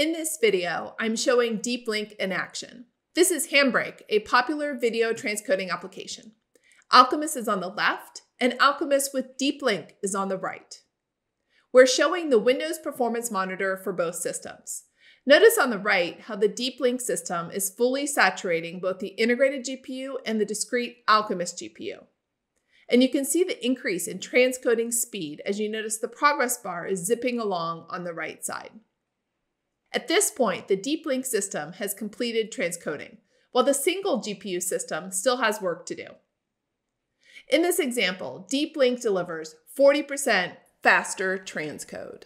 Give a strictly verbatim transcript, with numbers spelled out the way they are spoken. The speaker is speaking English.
In this video, I'm showing Deep Link in action. This is Handbrake, a popular video transcoding application. Alchemist is on the left, and Alchemist with Deep Link is on the right. We're showing the Windows Performance Monitor for both systems. Notice on the right how the Deep Link system is fully saturating both the integrated G P U and the discrete Alchemist G P U. And you can see the increase in transcoding speed as you notice the progress bar is zipping along on the right side. At this point, the Deep Link system has completed transcoding, while the single G P U system still has work to do. In this example, Deep Link delivers forty percent faster transcode.